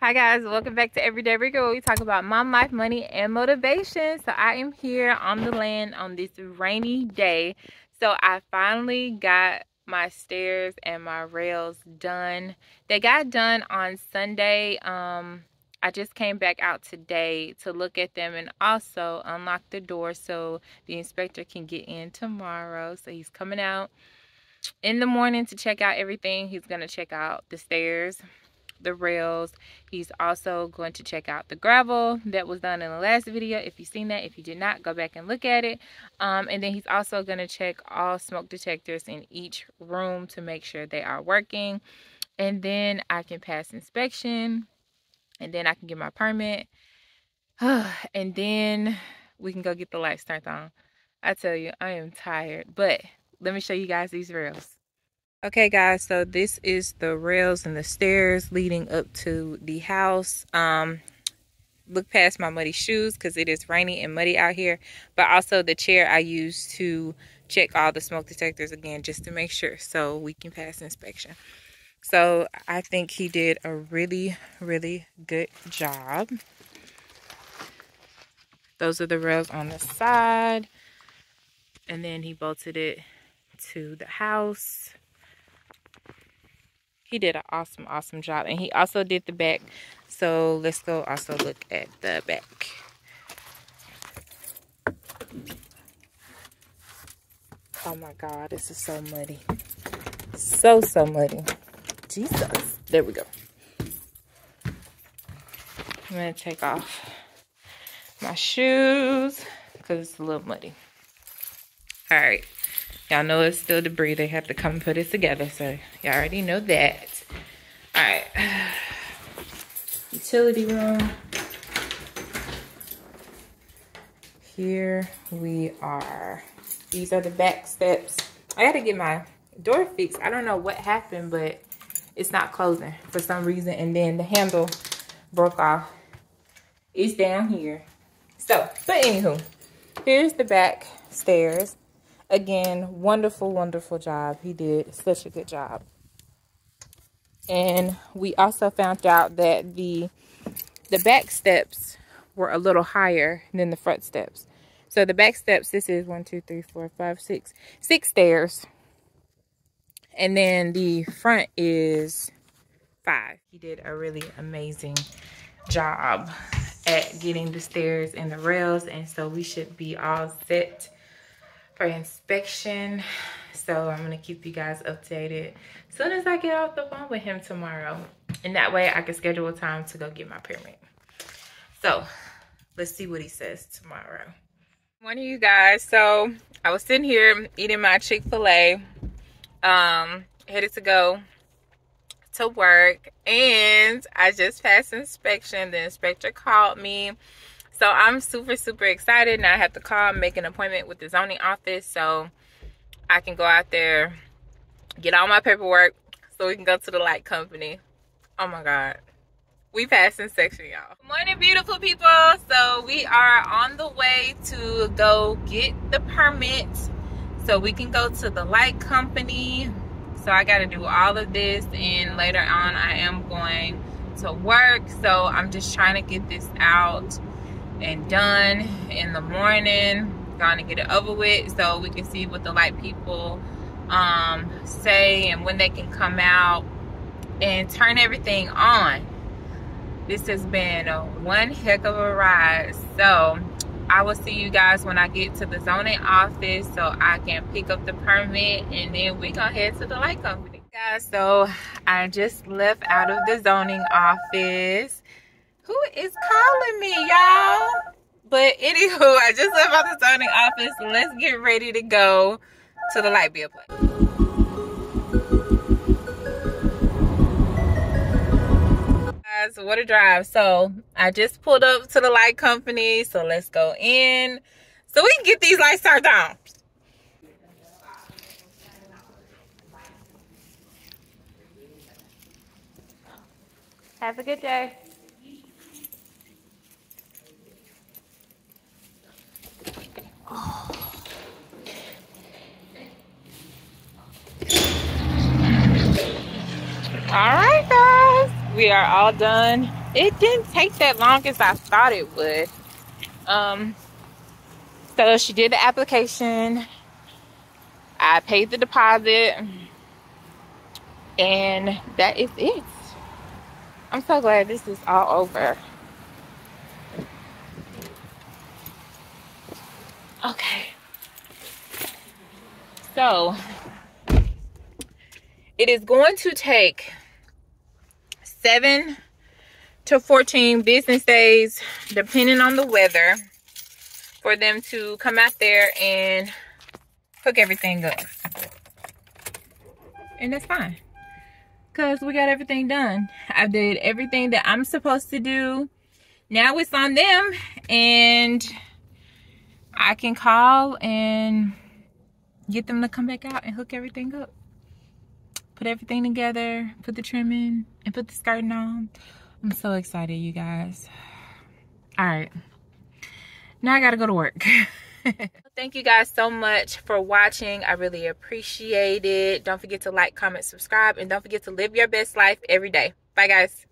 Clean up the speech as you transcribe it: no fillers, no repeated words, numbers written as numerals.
Hi guys, welcome back to Everyday Rico, where we talk about mom life, money, and motivation. So I am here on the land on this rainy day. So I finally got my stairs and my rails done. They got done on Sunday. I just came back out today to look at them and also unlock the door so the inspector can get in tomorrow. So he's coming out in the morning to check out everything. He's going to check out the stairs, the rails. He's also going to check out the gravel that was done in the last video. If you've seen that, if you did not, go back and look at it. And then he's also going to check all smoke detectors in each room to make sure they are working, and then I can pass inspection, and then I can get my permit, and then we can go get the lights turned on. I tell you, I am tired, but let me show you guys these rails. Okay guys, so this is the rails and the stairs leading up to the house. Look past my muddy shoes because it is rainy and muddy out here, but also the chair I use to check all the smoke detectors again just to make sure so we can pass inspection. So I think he did a really good job. Those are the rails on the side, and then he bolted it to the house. He did an awesome job, and he also did the back. So let's go also look at the back. Oh my God, this is so muddy. So muddy. Jesus. There we go. I'm gonna take off my shoes because it's a little muddy. All right. Y'all know it's still debris. They have to come and put it together, so y'all already know that. All right. Utility room. Here we are. These are the back steps. I got to get my door fixed. I don't know what happened, but it's not closing for some reason. And then the handle broke off. It's down here. So, but anywho, here's the back stairs. Again, wonderful job. He did such a good job. And we also found out that the back steps were a little higher than the front steps. So the back steps, this is 6 stairs. And then the front is 5. He did a really amazing job at getting the stairs and the rails. And so we should be all set for inspection. So I'm gonna keep you guys updated as soon as I get off the phone with him tomorrow, and that way I can schedule a time to go get my permit. So let's see what he says tomorrow. Morning, you guys. So I was sitting here eating my Chick-fil-A, headed to go to work, and I just passed inspection. The inspector called me. So I'm super excited. Now I have to call and make an appointment with the zoning office so I can go out there, get all my paperwork, so we can go to the light company. Oh my God. We passed in section, y'all. Morning, beautiful people. So we are on the way to go get the permit so we can go to the light company. So I got to do all of this, and later on I am going to work. So I'm just trying to get this out and done in the morning, gonna get it over with so we can see what the light people say and when they can come out and turn everything on. This has been one heck of a ride. So I will see you guys when I get to the zoning office so I can pick up the permit, and then we're gonna head to the light company. Guys, so I just left out of the zoning office. Who is calling me, y'all? But anywho, I just left out the zoning office. Let's get ready to go to the light bill place. Guys, what a drive. So I just pulled up to the light company. So let's go in so we can get these lights turned on. Have a good day. Oh. All right guys, we are all done It didn't take that long as I thought it would. So she did the application. I paid the deposit. And that is it. I'm so glad this is all over. Okay. So, it is going to take 7 to 14 business days, depending on the weather, for them to come out there and hook everything up. And that's fine, because we got everything done. I did everything that I'm supposed to do. Now it's on them, and I can call and get them to come back out and hook everything up. Put everything together, put the trim in, and put the skirting on. I'm so excited, you guys. All right, now I gotta go to work. Thank you guys so much for watching. I really appreciate it. Don't forget to like, comment, subscribe, and don't forget to live your best life every day. Bye, guys.